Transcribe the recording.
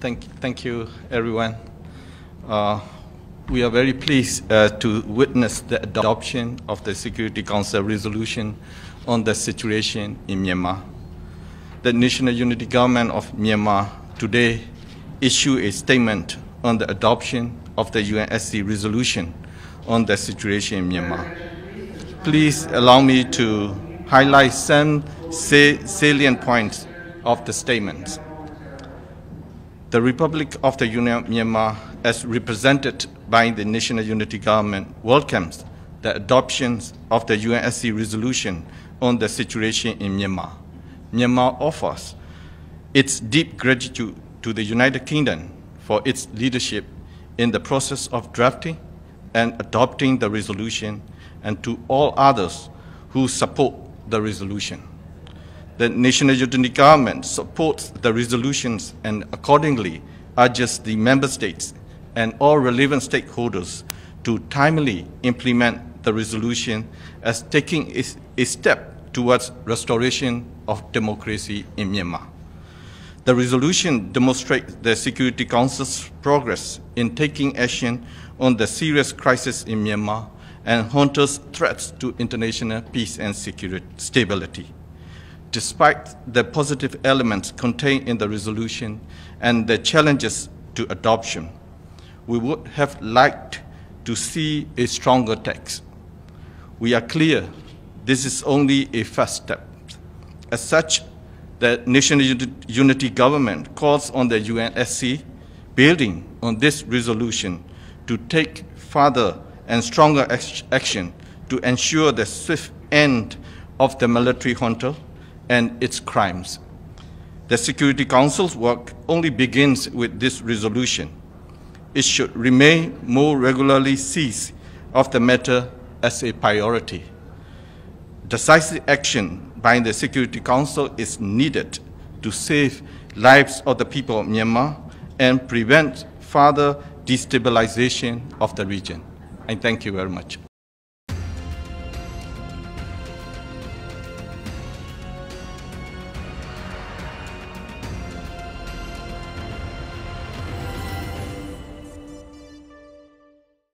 Thank you, everyone. We are very pleased to witness the adoption of the Security Council resolution on the situation in Myanmar. The National Unity Government of Myanmar today issued a statement on the adoption of the UNSC resolution on the situation in Myanmar. Please allow me to highlight some salient points of the statement. The Republic of the Union of Myanmar, as represented by the National Unity Government, welcomes the adoption of the UNSC resolution on the situation in Myanmar. Myanmar offers its deep gratitude to the United Kingdom for its leadership in the process of drafting and adopting the resolution, and to all others who support the resolution. The National Unity Government supports the resolutions and accordingly urges the member states and all relevant stakeholders to timely implement the resolution as taking a step towards restoration of democracy in Myanmar. The resolution demonstrates the Security Council's progress in taking action on the serious crisis in Myanmar and counters threats to international peace and security stability. Despite the positive elements contained in the resolution and the challenges to adoption, we would have liked to see a stronger text. We are clear this is only a first step. As such, the National Unity Government calls on the UNSC, building on this resolution, to take further and stronger action to ensure the swift end of the military junta and its crimes. The Security Council's work only begins with this resolution. It should remain more regularly seized of the matter as a priority. Decisive action by the Security Council is needed to save lives of the people of Myanmar and prevent further destabilization of the region. And thank you very much.